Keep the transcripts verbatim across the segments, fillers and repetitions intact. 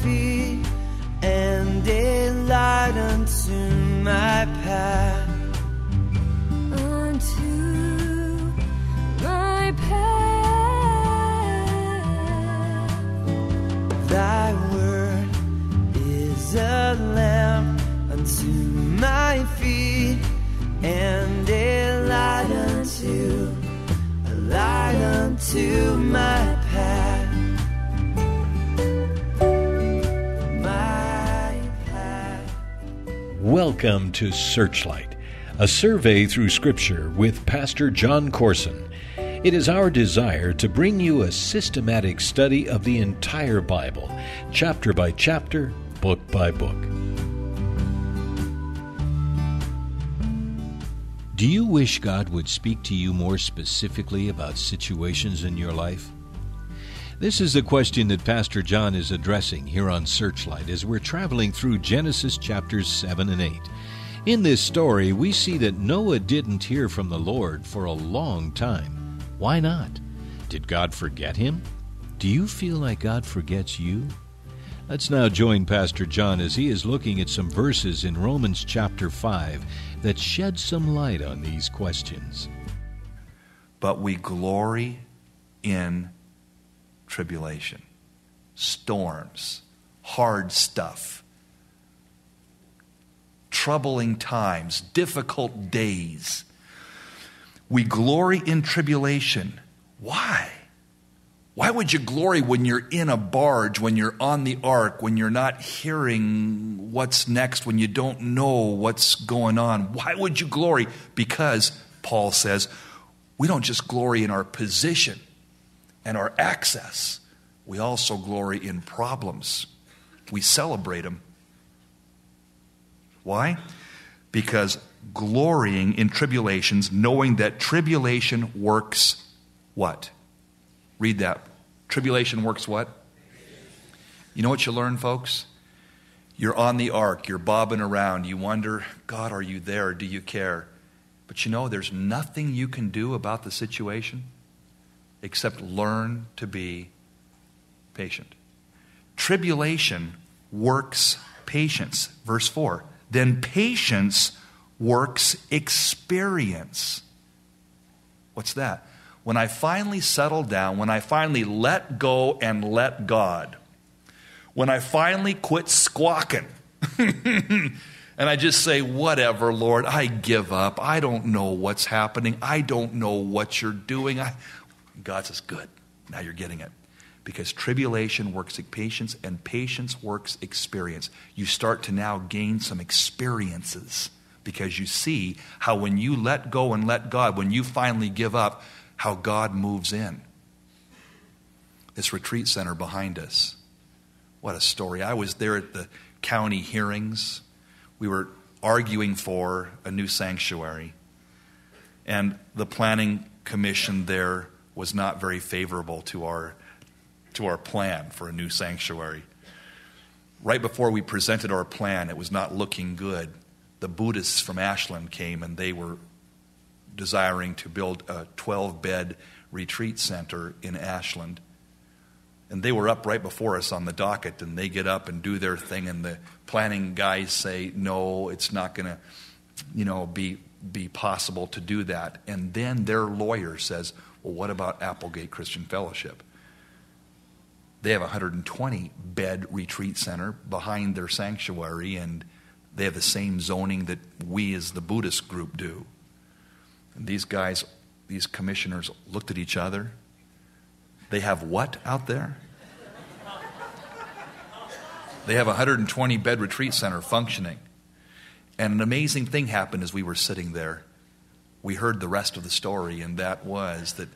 feet and a light unto my path. Unto my path. Thy word is a lamp unto my feet and a light unto, a light unto my path. Welcome to Searchlight, a survey through Scripture with Pastor Jon Courson. It is our desire to bring you a systematic study of the entire Bible, chapter by chapter, book by book. Do you wish God would speak to you more specifically about situations in your life? This is the question that Pastor Jon is addressing here on Searchlight as we're traveling through Genesis chapters seven and eight. In this story, we see that Noah didn't hear from the Lord for a long time. Why not? Did God forget him? Do you feel like God forgets you? Let's now join Pastor Jon as he is looking at some verses in Romans chapter five that shed some light on these questions. But we glory in tribulation, storms, hard stuff, troubling times, difficult days. We glory in tribulation. Why? Why would you glory when you're in a barge, when you're on the ark, when you're not hearing what's next, when you don't know what's going on? Why would you glory? Because Paul says we don't just glory in our position and our access. We also glory in problems. We celebrate them. Why? Because glorying in tribulations, knowing that tribulation works what? Read that. Tribulation works what? You know what you learn, folks? You're on the ark. You're bobbing around. You wonder, God, are you there? Do you care? But you know, there's nothing you can do about the situation except learn to be patient. Tribulation works patience. Verse four. Then patience works experience. What's that? When I finally settle down, when I finally let go and let God, when I finally quit squawking, and I just say, whatever, Lord, I give up. I don't know what's happening. I don't know what you're doing. I... God says, good, now you're getting it. Because tribulation works patience, and patience works experience. You start to now gain some experiences because you see how when you let go and let God, when you finally give up, how God moves in. This retreat center behind us, what a story. I was there at the county hearings. We were arguing for a new sanctuary, and the planning commission there was not very favorable to our to our plan for a new sanctuary. Right before we presented our plan, it was not looking good. The Buddhists from Ashland came, and they were desiring to build a twelve-bed retreat center in Ashland. And they were up right before us on the docket, and they get up and do their thing, and the planning guys say, no, it's not going to, you know, be be possible to do that. And then their lawyer says, well, what about Applegate Christian Fellowship? They have a one hundred twenty bed retreat center behind their sanctuary, and they have the same zoning that we as the Buddhist group do. And these guys, these commissioners looked at each other. They have what out there? They have a one hundred twenty bed retreat center functioning. And an amazing thing happened as we were sitting there. We heard the rest of the story, and that was that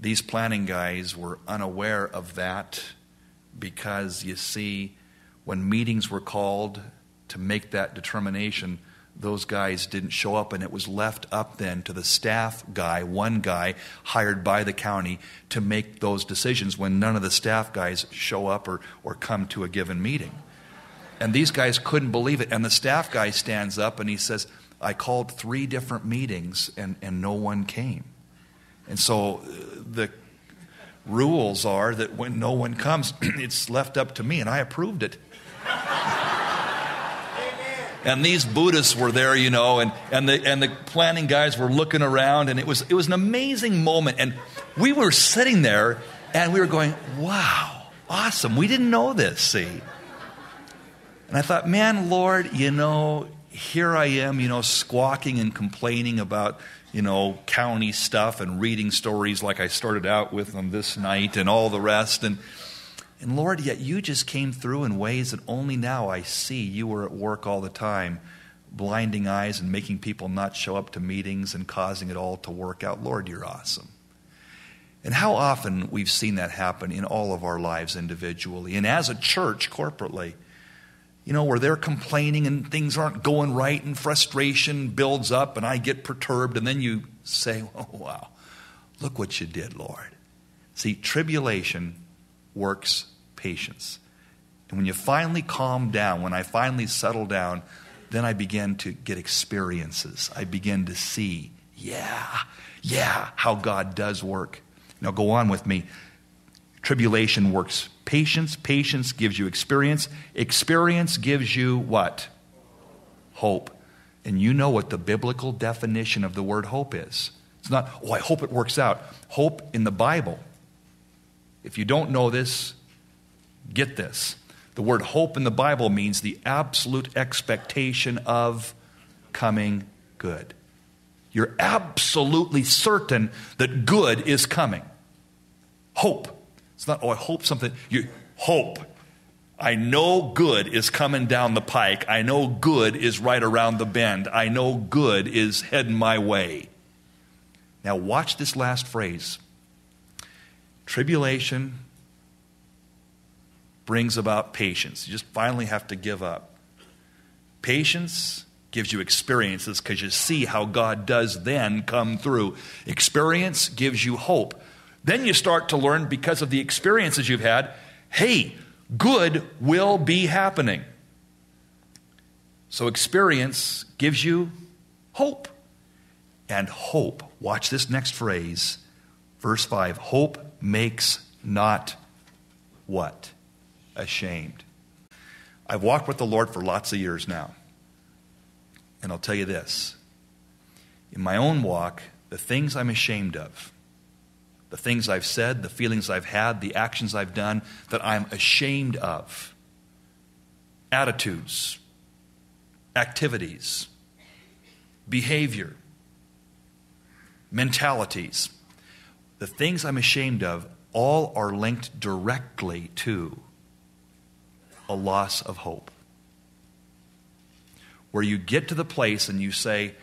these planning guys were unaware of that because, you see, when meetings were called to make that determination, those guys didn't show up, and it was left up then to the staff guy, one guy hired by the county, to make those decisions when none of the staff guys show up or, or come to a given meeting. And these guys couldn't believe it, and the staff guy stands up and he says, I called three different meetings, and, and no one came. And so the rules are that when no one comes, it's left up to me, and I approved it. And these Buddhists were there, you know, and, and, the, and the planning guys were looking around, and it was, it was an amazing moment. And we were sitting there, and we were going, wow, awesome. We didn't know this, see. And I thought, man, Lord, you know, here I am, you know, squawking and complaining about, you know, county stuff and reading stories like I started out with on this night and all the rest. And, and Lord, yet you just came through in ways that only now I see. You were at work all the time, blinding eyes and making people not show up to meetings and causing it all to work out. Lord, you're awesome. And how often we've seen that happen in all of our lives individually and as a church corporately. You know, where they're complaining and things aren't going right and frustration builds up and I get perturbed. And then you say, oh, wow, look what you did, Lord. See, tribulation works patience. And when you finally calm down, when I finally settle down, then I begin to get experiences. I begin to see, yeah, yeah, how God does work. Now go on with me. Tribulation works patience. Patience gives you experience. Experience gives you what? Hope. And you know what the biblical definition of the word hope is. It's not, oh, I hope it works out. Hope in the Bible. If you don't know this, get this. The word hope in the Bible means the absolute expectation of coming good. You're absolutely certain that good is coming. Hope. It's not, oh, I hope something. You hope. I know good is coming down the pike. I know good is right around the bend. I know good is heading my way. Now watch this last phrase. Tribulation brings about patience. You just finally have to give up. Patience gives you experiences because you see how God does then come through. Experience gives you hope. Then you start to learn because of the experiences you've had, hey, good will be happening. So experience gives you hope. And hope, watch this next phrase, verse five, hope makes not what? Ashamed. I've walked with the Lord for lots of years now. And I'll tell you this, in my own walk, the things I'm ashamed of, the things I've said, the feelings I've had, the actions I've done that I'm ashamed of. Attitudes, activities, behavior, mentalities. The things I'm ashamed of all are linked directly to a loss of hope. Where you get to the place and you say,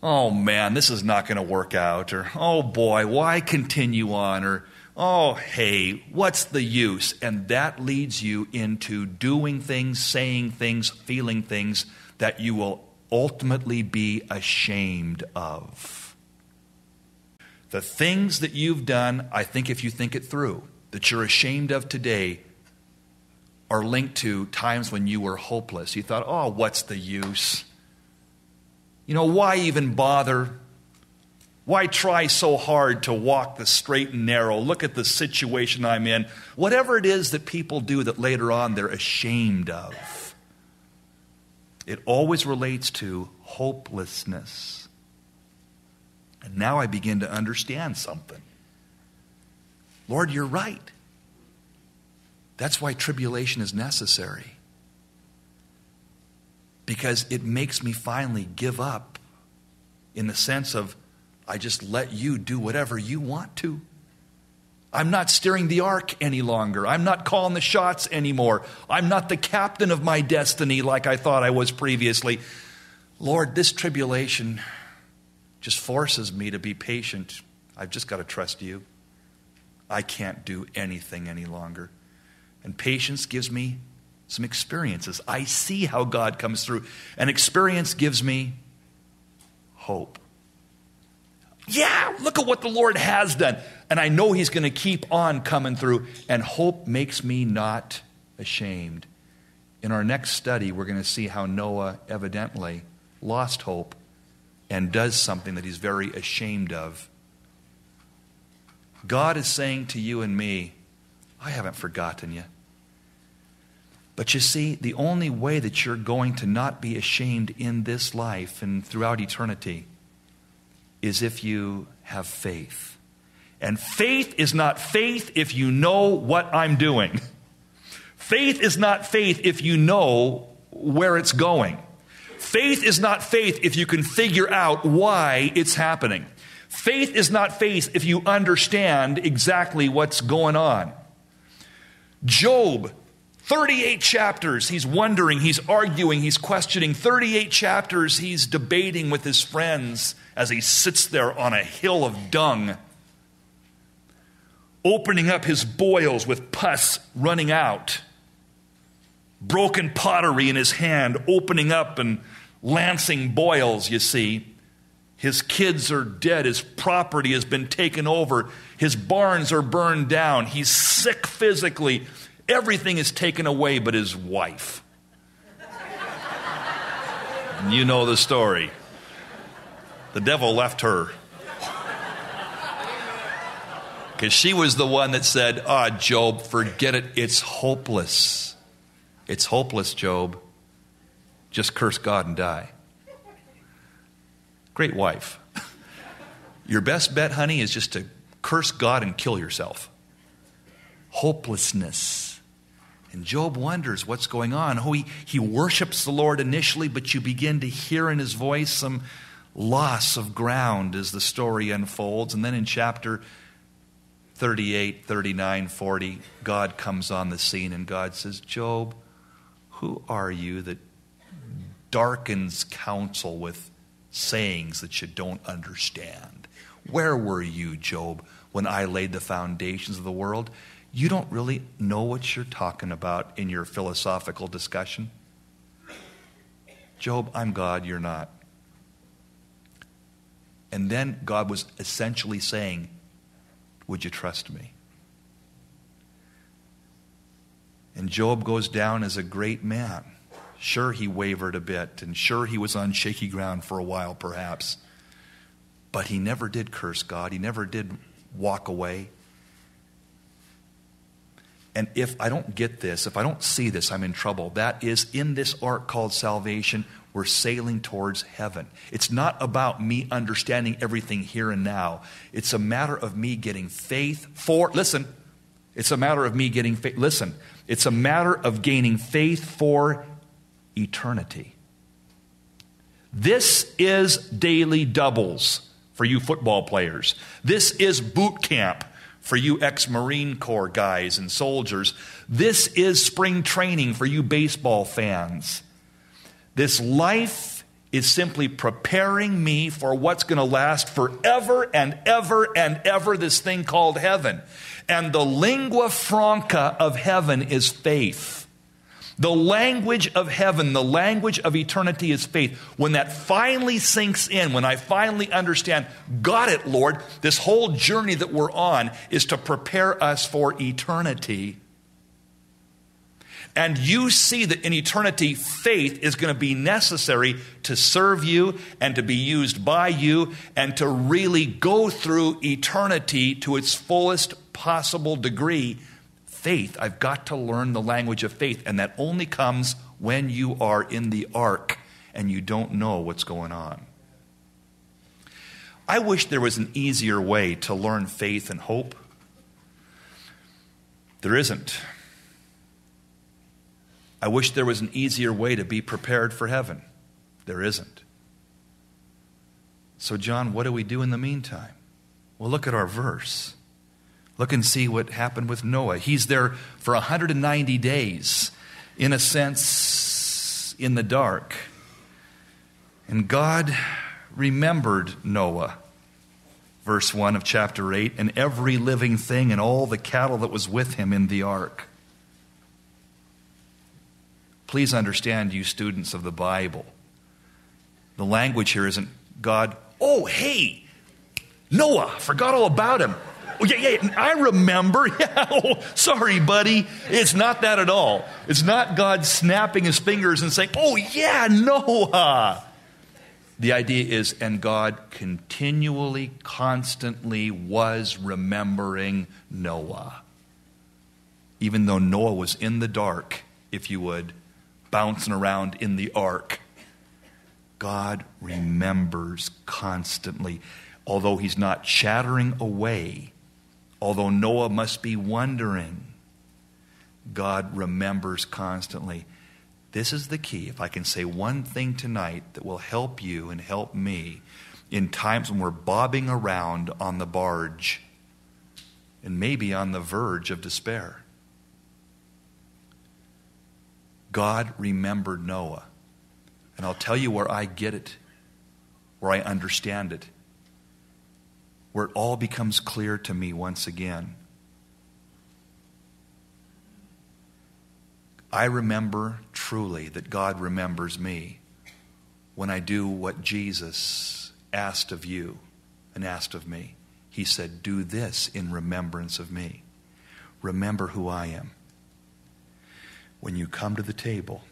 oh, man, this is not going to work out, or, oh, boy, why continue on, or, oh, hey, what's the use? And that leads you into doing things, saying things, feeling things that you will ultimately be ashamed of. The things that you've done, I think if you think it through, that you're ashamed of today are linked to times when you were hopeless. You thought, oh, what's the use? You know, why even bother? Why try so hard to walk the straight and narrow? Look at the situation I'm in. Whatever it is that people do that later on they're ashamed of. It always relates to hopelessness. And now I begin to understand something. Lord, you're right. That's why tribulation is necessary. Because it makes me finally give up in the sense of I just let you do whatever you want to. I'm not steering the ark any longer. I'm not calling the shots anymore. I'm not the captain of my destiny like I thought I was previously. Lord, this tribulation just forces me to be patient. I've just got to trust you. I can't do anything any longer. And patience gives me some experiences. I see how God comes through. An experience gives me hope. Yeah, look at what the Lord has done. And I know he's going to keep on coming through. And hope makes me not ashamed. In our next study, we're going to see how Noah evidently lost hope and does something that he's very ashamed of. God is saying to you and me, I haven't forgotten you. But you see, the only way that you're going to not be ashamed in this life and throughout eternity is if you have faith. And faith is not faith if you know what I'm doing. Faith is not faith if you know where it's going. Faith is not faith if you can figure out why it's happening. Faith is not faith if you understand exactly what's going on. Job, thirty-eight chapters, he's wondering, he's arguing, he's questioning. thirty-eight chapters, he's debating with his friends as he sits there on a hill of dung, opening up his boils with pus running out, broken pottery in his hand, opening up and lancing boils, you see. His kids are dead. His property has been taken over. His barns are burned down. He's sick physically. Everything is taken away but his wife. You know the story. The devil left her. Because she was the one that said, ah, oh, Job, forget it. It's hopeless. It's hopeless, Job. Just curse God and die. Great wife. Your best bet, honey, is just to curse God and kill yourself. Hopelessness. And Job wonders what's going on. Oh, he, he worships the Lord initially, but you begin to hear in his voice some loss of ground as the story unfolds. And then in chapter thirty-eight, thirty-nine, forty, God comes on the scene and God says, Job, who are you that darkens counsel with sayings that you don't understand? Where were you, Job, when I laid the foundations of the world? You don't really know what you're talking about in your philosophical discussion. Job, I'm God, you're not. And then God was essentially saying, would you trust me? And Job goes down as a great man. Sure, he wavered a bit, and sure, he was on shaky ground for a while, perhaps. But he never did curse God. He never did walk away. And if I don't get this, if I don't see this, I'm in trouble. That is, in this ark called salvation, we're sailing towards heaven. It's not about me understanding everything here and now. It's a matter of me getting faith for, listen, it's a matter of me getting faith, listen, it's a matter of gaining faith for eternity. This is daily doubles for you football players. This is boot camp for you ex-Marine Corps guys and soldiers. This is spring training for you baseball fans. This life is simply preparing me for what's going to last forever and ever and ever, this thing called heaven. And the lingua franca of heaven is faith. The language of heaven, the language of eternity is faith. When that finally sinks in, when I finally understand, got it, Lord, this whole journey that we're on is to prepare us for eternity. And you see that in eternity, faith is going to be necessary to serve you and to be used by you and to really go through eternity to its fullest possible degree. Faith, I've got to learn the language of faith, and that only comes when you are in the ark and you don't know what's going on. I wish there was an easier way to learn faith and hope. There isn't. I wish there was an easier way to be prepared for heaven. There isn't. So, John, what do we do in the meantime? Well, look at our verse. Look and see what happened with Noah. He's there for one hundred ninety days, in a sense, in the dark. And God remembered Noah, verse one of chapter eight, and every living thing and all the cattle that was with him in the ark. Please understand, you students of the Bible, the language here isn't God, oh, hey, Noah, forgot all about him. Oh, yeah, yeah, I remember. Yeah, oh, sorry, buddy. It's not that at all. It's not God snapping his fingers and saying, oh, yeah, Noah. The idea is, and God continually, constantly was remembering Noah. Even though Noah was in the dark, if you would, bouncing around in the ark, God remembers constantly. Although he's not chattering away, although Noah must be wondering, God remembers constantly. This is the key. If I can say one thing tonight that will help you and help me in times when we're bobbing around on the barge and maybe on the verge of despair. God remembered Noah. And I'll tell you where I get it, where I understand it, where it all becomes clear to me once again. I remember truly that God remembers me when I do what Jesus asked of you and asked of me. He said, do this in remembrance of me. Remember who I am. When you come to the table,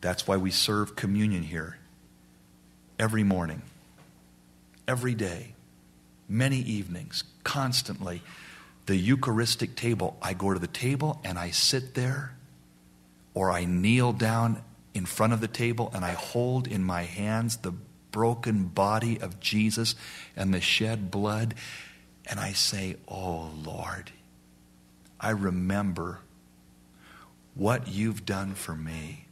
that's why we serve communion here every morning, every day, many evenings, constantly. The Eucharistic table, I go to the table and I sit there, or I kneel down in front of the table and I hold in my hands the broken body of Jesus and the shed blood, and I say, oh Lord, I remember what you've done for me.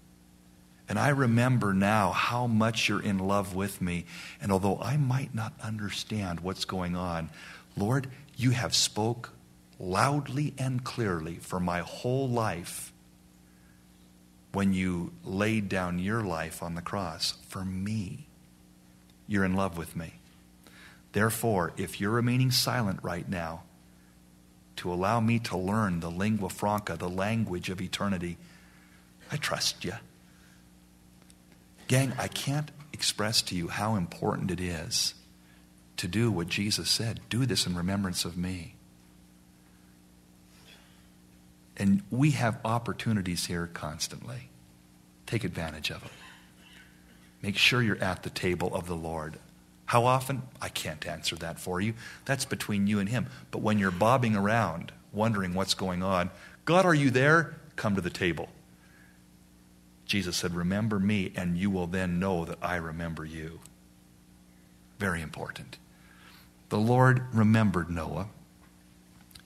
And I remember now how much you're in love with me. And although I might not understand what's going on, Lord, you have spoke loudly and clearly for my whole life when you laid down your life on the cross for me. You're in love with me. Therefore, if you're remaining silent right now to allow me to learn the lingua franca, the language of eternity, I trust you. Gang, I can't express to you how important it is to do what Jesus said. Do this in remembrance of me. And we have opportunities here constantly. Take advantage of them. Make sure you're at the table of the Lord. How often? I can't answer that for you. That's between you and him. But when you're bobbing around, wondering what's going on, God, are you there? Come to the table. Jesus said, remember me, and you will then know that I remember you. Very important. The Lord remembered Noah.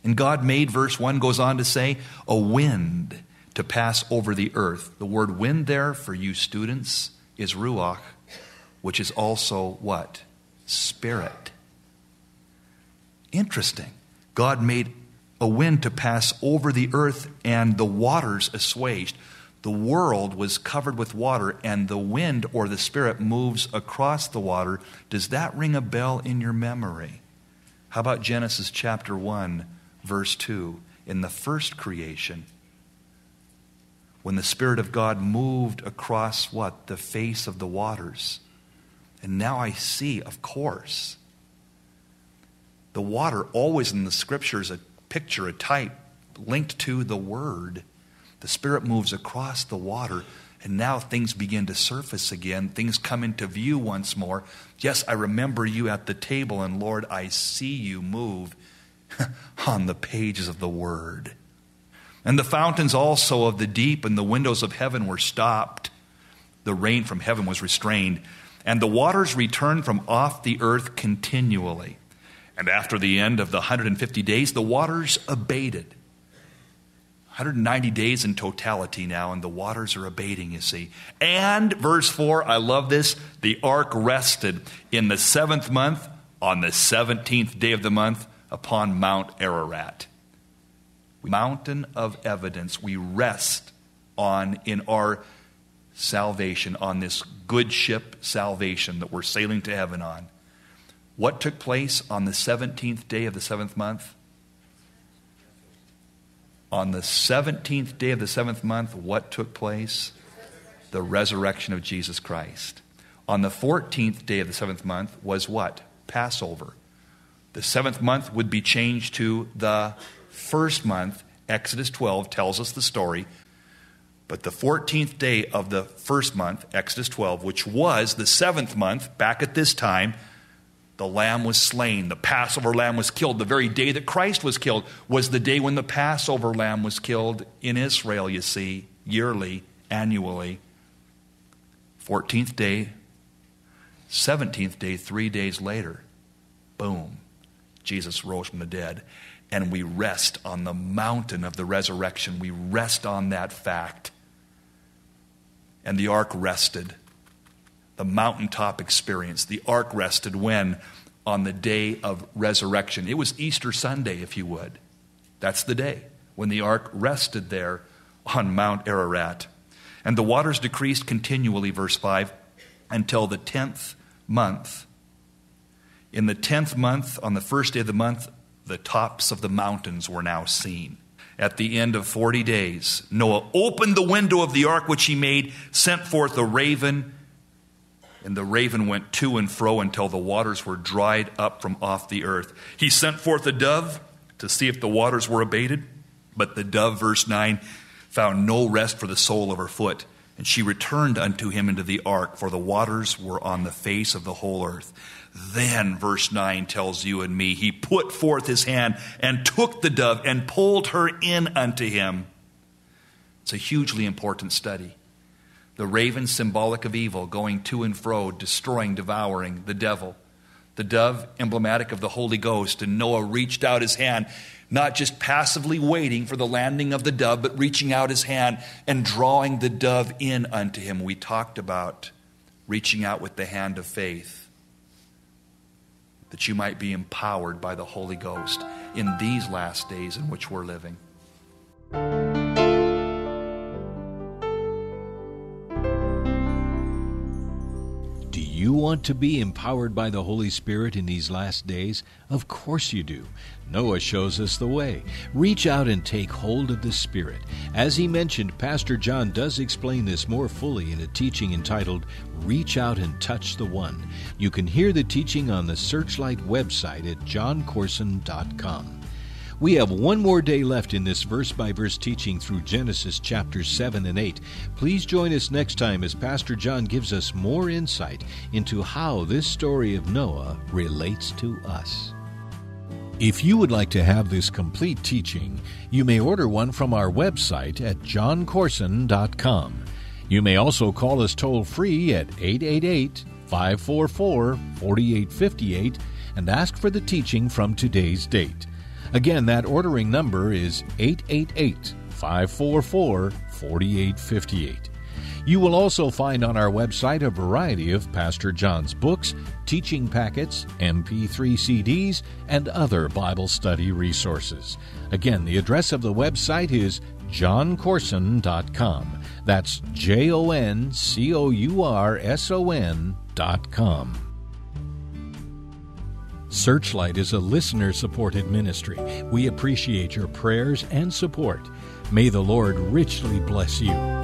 And God made, verse one goes on to say, a wind to pass over the earth. The word wind there for you students is ruach, which is also what? Spirit. Interesting. God made a wind to pass over the earth and the waters assuaged. The world was covered with water, and the wind or the Spirit moves across the water. Does that ring a bell in your memory? How about Genesis chapter one, verse two? In the first creation, when the Spirit of God moved across what? The face of the waters. And now I see, of course, the water always in the Scriptures, a picture, a type linked to the Word. The Spirit moves across the water, and now things begin to surface again. Things come into view once more. Yes, I remember you at the table, and Lord, I see you move on the pages of the Word. And the fountains also of the deep and the windows of heaven were stopped. The rain from heaven was restrained, and the waters returned from off the earth continually. And after the end of the one hundred fifty days, the waters abated. one hundred ninety days in totality now, and the waters are abating, you see. And, verse four, I love this, the ark rested in the seventh month, on the seventeenth day of the month, upon Mount Ararat. Mountain of evidence, we rest on in our salvation, on this good ship salvation that we're sailing to heaven on. What took place on the seventeenth day of the seventh month? On the seventeenth day of the seventh month, what took place? The resurrection of Jesus Christ. On the fourteenth day of the seventh month was what? Passover. The seventh month would be changed to the first month. Exodus twelve tells us the story. But the fourteenth day of the first month, Exodus twelve, which was the seventh month, back at this time, the lamb was slain. The Passover lamb was killed. The very day that Christ was killed was the day when the Passover lamb was killed in Israel, you see, yearly, annually. fourteenth day, seventeenth day, three days later, boom, Jesus rose from the dead. And we rest on the mountain of the resurrection. We rest on that fact. And the ark rested. The mountaintop experience. The ark rested when? On the day of resurrection. It was Easter Sunday, if you would. That's the day when the ark rested there on Mount Ararat. And the waters decreased continually, verse five, until the tenth month. In the tenth month, on the first day of the month, the tops of the mountains were now seen. At the end of forty days, Noah opened the window of the ark which he made, sent forth a raven, and the raven went to and fro until the waters were dried up from off the earth. He sent forth a dove to see if the waters were abated, but the dove, verse nine, found no rest for the sole of her foot, and she returned unto him into the ark, for the waters were on the face of the whole earth. Then, verse nine tells you and me, he put forth his hand and took the dove and pulled her in unto him. It's a hugely important study. The raven, symbolic of evil, going to and fro, destroying, devouring the devil. The dove, emblematic of the Holy Ghost, and Noah reached out his hand, not just passively waiting for the landing of the dove, but reaching out his hand and drawing the dove in unto him. We talked about reaching out with the hand of faith, that you might be empowered by the Holy Ghost in these last days in which we're living. Do you want to be empowered by the Holy Spirit in these last days? Of course you do. Noah shows us the way. Reach out and take hold of the Spirit. As he mentioned, Pastor John does explain this more fully in a teaching entitled, Reach Out and Touch the One. You can hear the teaching on the Searchlight website at jon courson dot com. We have one more day left in this verse-by-verse teaching through Genesis chapters seven and eight. Please join us next time as Pastor John gives us more insight into how this story of Noah relates to us. If you would like to have this complete teaching, you may order one from our website at jon courson dot com. You may also call us toll-free at eight eight eight, five four four, four eight five eight and ask for the teaching from today's date. Again, that ordering number is eight eight eight, five four four, four eight five eight. You will also find on our website a variety of Pastor John's books, teaching packets, M P three C Ds, and other Bible study resources. Again, the address of the website is jon courson dot com. That's J O N C O U R S O N dot com. Searchlight is a listener-supported ministry. We appreciate your prayers and support. May the Lord richly bless you.